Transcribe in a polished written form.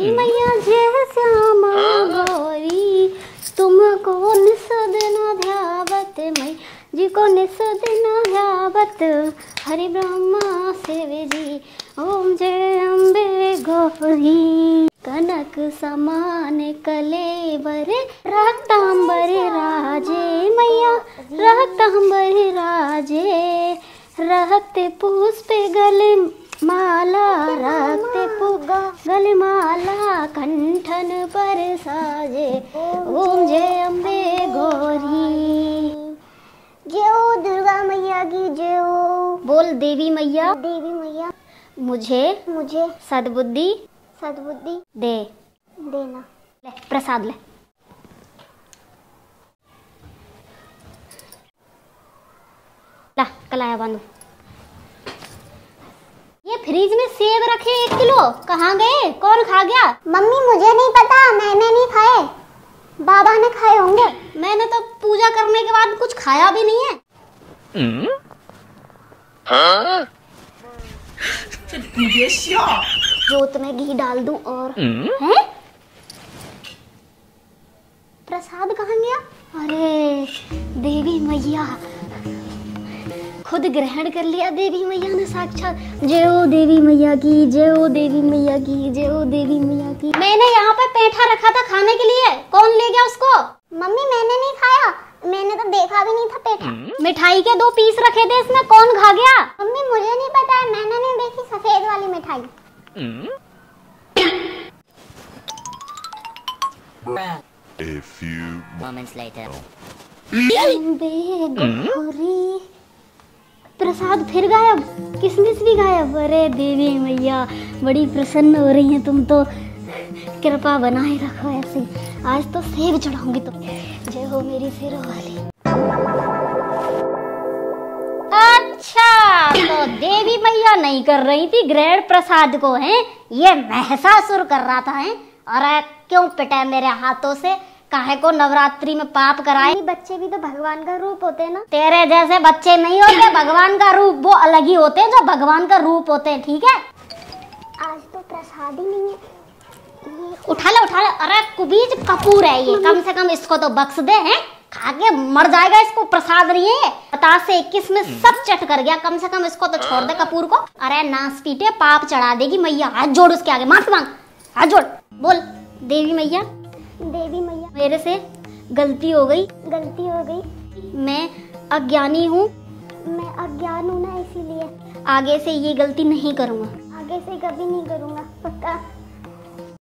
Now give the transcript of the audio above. मैया जय श्यामा गौरी तुमको निसदन ध्यावत मई जी को निसदन ध्यावत हरि ब्रह्मा शिव जी ओम जय अम्बे गौरी कनक समान कलेवर रक्तांबर राजे मैया रक्तांबर राजे रक्त पुष्प गल माला रक्त गल माला कंठन पर साजे ओम जय अम्बे गौरी। जय हो दुर्गा मैया की जय हो। बोल देवी मैया देवी मैया मुझे मुझे सद्बुद्धि सद्बुद्धि दे देना। ले प्रसाद ले। ला कलाया बांधो। ये फ्रिज में सेब रखे 1 किलो कहाँ गए? कौन खा गया? मम्मी मुझे नहीं पता, मैंने नहीं खाए, बाबा ने खाए होंगे। मैंने तो पूजा करने के बाद कुछ खाया भी नहीं है। हाँ? जोत में घी डाल दूं और हैं? प्रसाद कहाँ गया? अरे देवी मैया खुद ग्रहण कर लिया देवी मैया ने साक्षात। जय हो देवी मैया की जय हो देवी मैया की जय हो देवी मैया की। मैंने यहाँ पे पेठा रखा था खाने के लिए, कौन ले गया उसको? मम्मी मैंने नहीं खाया, मैंने तो देखा भी नहीं था पेठा। मिठाई के 2 पीस रखे थे इसमें, कौन खा गया? मम्मी मुझे नहीं पता है, मैंने नहीं देखी सफेद वाली मिठाई। A few moments later. प्रसाद फिर गायब, किशमिश भी गायब। अरे देवी मैया बड़ी प्रसन्न हो रही है तुम तो, कृपा बनाए रखो ऐसे। आज तो सेब चढ़ाऊंगी तुम। जय हो मेरी सिर वाली। अच्छा तो देवी मैया नहीं कर रही थी ग्रहण प्रसाद को, हैं? ये महिषासुर कर रहा था, हैं? अरे क्यों पिटे मेरे हाथों से? काहे को नवरात्रि में पाप कराए? बच्चे भी तो भगवान का रूप होते हैं ना। तेरे जैसे बच्चे नहीं होते भगवान का रूप, वो अलग ही होते हैं जो भगवान का रूप होते हैं, ठीक है? आज तो प्रसाद ही नहीं है। उठा लो उठा लो। अरे कुबीज कपूर है ये, कम से कम इसको तो बख्श दे, हैं? खा के मर जाएगा, इसको प्रसाद नहीं है। बतासे किसमें सब चट कर गया, कम से कम इसको तो छोड़ दे कपूर को। अरे नास पीटे पाप चढ़ा देगी मैया। हाथ जोड़ उसके आगे, माफी मांग, हाथ जोड़, बोल देवी मैया मेरे से गलती हो गई, गलती हो गई। मैं अज्ञानी हूँ, मैं अज्ञान हूँ ना, इसीलिए आगे से ये गलती नहीं करूँगा, आगे से कभी नहीं करूँगा, पक्का।